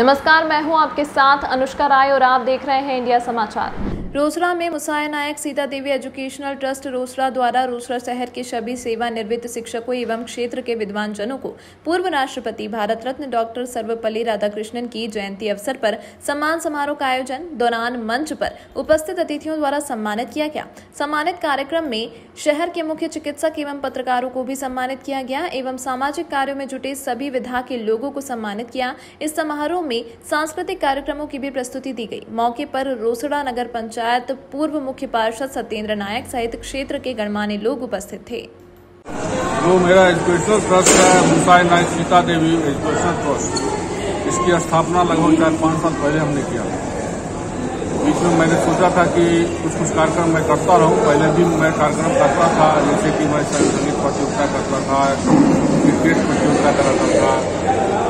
नमस्कार, मैं हूं आपके साथ अनुष्का राय और आप देख रहे हैं इंडिया समाचार। रोसड़ा में मुसायान नायक सीता देवी एजुकेशनल ट्रस्ट रोसड़ा द्वारा रोसड़ा शहर के सभी सेवानिवृत्त शिक्षकों एवं क्षेत्र के विद्वान जनों को पूर्व राष्ट्रपति भारत रत्न डॉक्टर सर्वपल्ली राधाकृष्णन की जयंती अवसर पर सम्मान समारोह का आयोजन दौरान मंच पर उपस्थित अतिथियों द्वारा सम्मानित किया गया। सम्मानित कार्यक्रम में शहर के मुख्य चिकित्सक एवं पत्रकारों को भी सम्मानित किया गया एवं सामाजिक कार्यों में जुटे सभी विधा के लोगों को सम्मानित किया। इस समारोह में सांस्कृतिक कार्यक्रमों की भी प्रस्तुति दी गई। मौके पर रोसड़ा नगर पंचायत पूर्व मुख्य पार्षद सत्येंद्र नायक सहित क्षेत्र के गणमान्य लोग उपस्थित थे। जो मेरा एजुकेशनल ट्रस्ट है मुसायान नायक सीता देवी एजुकेशनल ट्रस्ट, इसकी स्थापना लगभग 4-5 साल पहले हमने किया। बीच में मैंने सोचा था कि कुछ कार्यक्रम मैं करता रहूं। पहले भी मैं कार्यक्रम करता था, जैसे कि मैं संगीत प्रतियोगिता करता था, क्रिकेट प्रतियोगिता कराता था।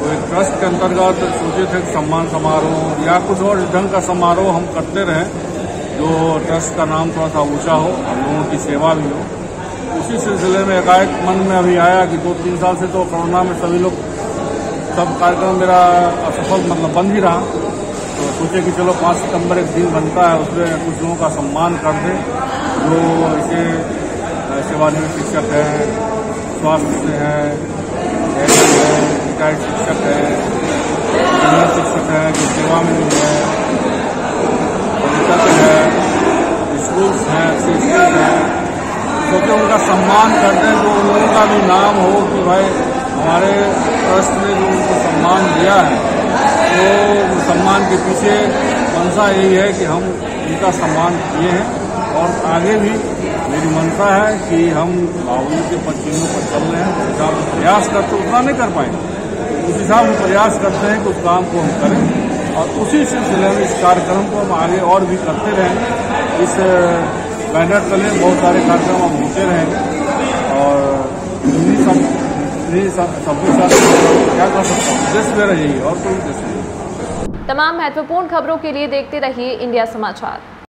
तो एक ट्रस्ट के अंतर्गत सोचे थे सम्मान समारोह या कुछ और ढंग का समारोह हम करते रहें जो ट्रस्ट का नाम थोड़ा सा ऊंचा हो, हम लोगों की सेवा भी हो। उसी सिलसिले में एकाएक मन में अभी आया कि 2-3 साल से तो कोरोना में सभी लोग सब कार्यक्रम मेरा असफल मतलब बंद ही रहा, तो सोचे कि चलो 5 सितंबर एक दिन बनता है, उसमें कुछ लोगों का सम्मान कर दें जो ऐसे सेवानिवृत्त शिक्षक हैं, स्वास्थ्य से हैं, रिटायर्ड शिक्षक है, सीनियर शिक्षक है जो सेवा में है, शिक्षक है, स्कूल्स हैं, शिक्षक हैं, सोचो उनका सम्मान करते हैं तो उनका भी नाम हो कि भाई हमारे ट्रस्ट ने जो उनको सम्मान दिया है। तो सम्मान के पीछे मंशा यही है कि हम उनका सम्मान किए हैं और आगे भी मेरी मंशा है कि हम बावली के पच्चीनों पर चल रहे हैं। उनका प्रयास करते उतना नहीं कर पाएंगे, उस हिसाब से प्रयास करते हैं कि उस काम को हम करें और उसी सिलसिले में इस कार्यक्रम को हम आगे और भी करते रहें। इस बैनर तले बहुत सारे कार्यक्रम हम होते रहेंगे और सबके साथ क्या कर सकता हूँ, उद्देश्य मेरा यही और कोई उद्देश्य नहीं। तमाम महत्वपूर्ण खबरों के लिए देखते रहिए इंडिया समाचार।